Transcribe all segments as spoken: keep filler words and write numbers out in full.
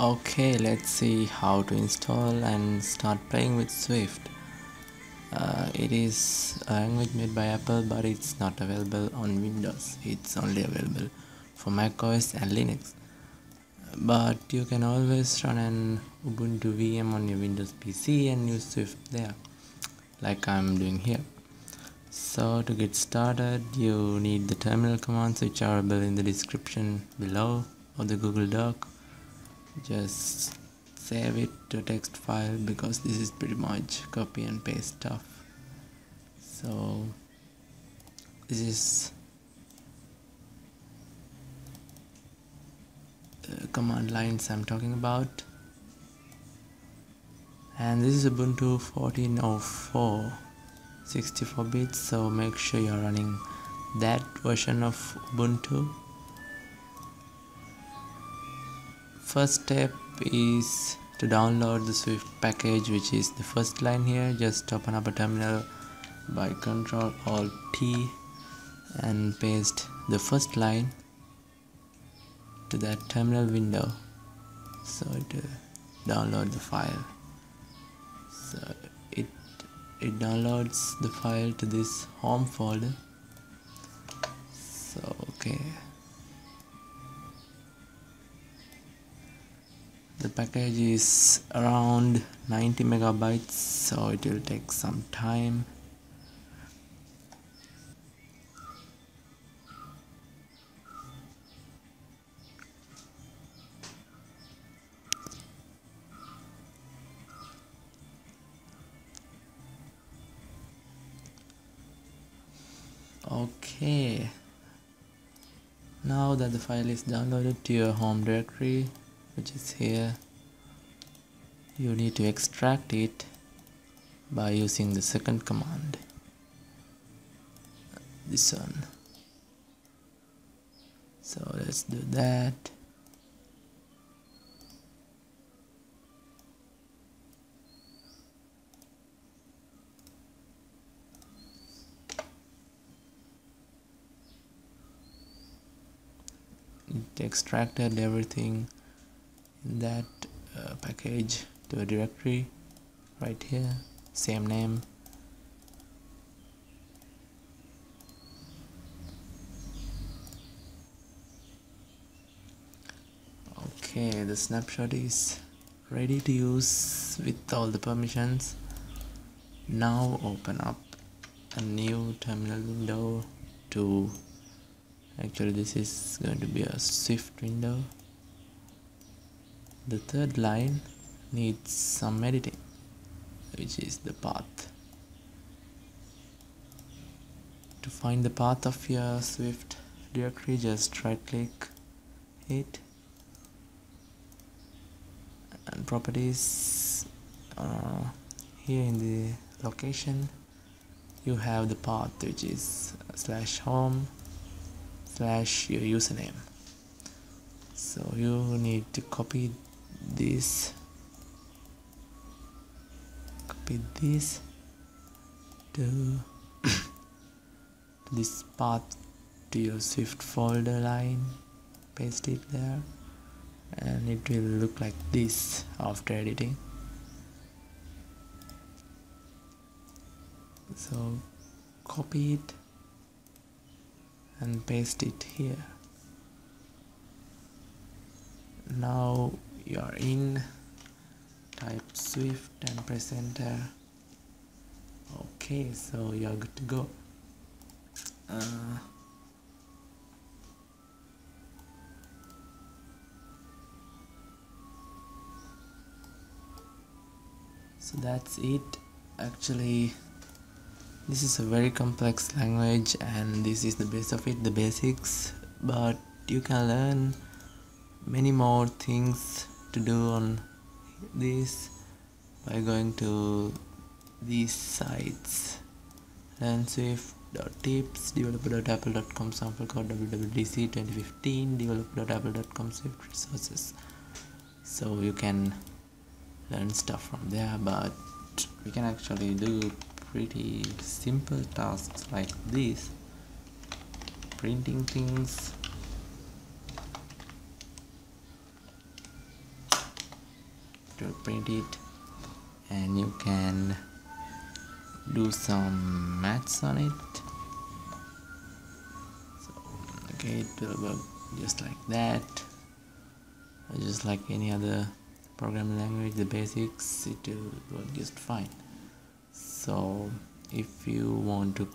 Okay, let's see how to install and start playing with Swift. Uh, it is a language made by Apple, but it's not available on Windows. It's only available for macOS and Linux. But you can always run an Ubuntu V M on your Windows P C and use Swift there, like I'm doing here. So to get started, you need the terminal commands, which are available in the description below or the Google Doc. Just save it to a text file, because this is pretty much copy and paste stuff. So this is the command lines I'm talking about, and this is Ubuntu fourteen oh four, sixty-four bits, so make sure you're running that version of Ubuntu. First step is to download the Swift package, which is the first line here. Just open up a terminal by Control Alt T and paste the first line to that terminal window, so it will download the file. So it it downloads the file to this home folder. So okay, the package is around ninety megabytes, so it will take some time. Okay, now that the file is downloaded to your home directory, which is here, you need to extract it by using the second command, this one. So let's do that. It extracted everything in that uh, package to a directory right here, same name. Okay, the snapshot is ready to use with all the permissions. Now open up a new terminal window to actually this is going to be a Swift window. The third line needs some editing, which is the path. To find the path of your Swift directory, just right click it and properties, uh, here in the location you have the path, which is slash home slash your username. So you need to copy this copy this to, to this path to your Swift folder line, paste it there, and it will look like this after editing. So copy it and paste it here. Now you are in, type Swift and press enter. Okay, so you are good to go. Uh, so that's it. Actually, this is a very complex language, and this is the base of it, the basics, but you can learn many more things to do on this by going to these sites: learn swift dot tips, developer dot apple dot com sample code W W D C twenty fifteen, developer dot apple dot com Swift resources. So you can learn stuff from there, but we can actually do pretty simple tasks like this: printing things, to print it, and you can do some maths on it. So, okay, it will work just like that, just like any other programming language, the basics, it will work just fine. So if you want to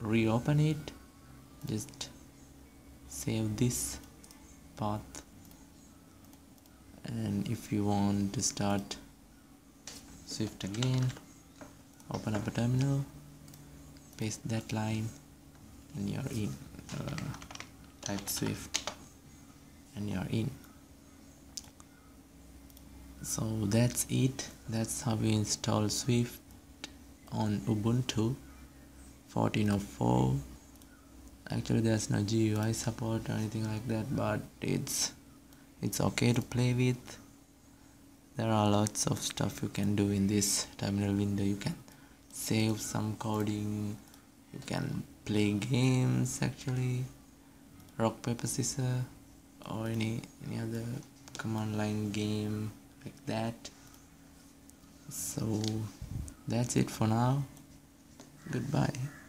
reopen it, just save this path, and if you want to start Swift again, open up a terminal, paste that line, and you're in. Uh, type Swift and you're in. So that's it. That's how we install Swift on Ubuntu fourteen point oh four. Actually there's no G U I support or anything like that, but it's it's okay to play with. There are lots of stuff you can do in this terminal window. You can save some coding, you can play games, actually rock paper scissors or any any other command line game like that. So that's it for now. Goodbye.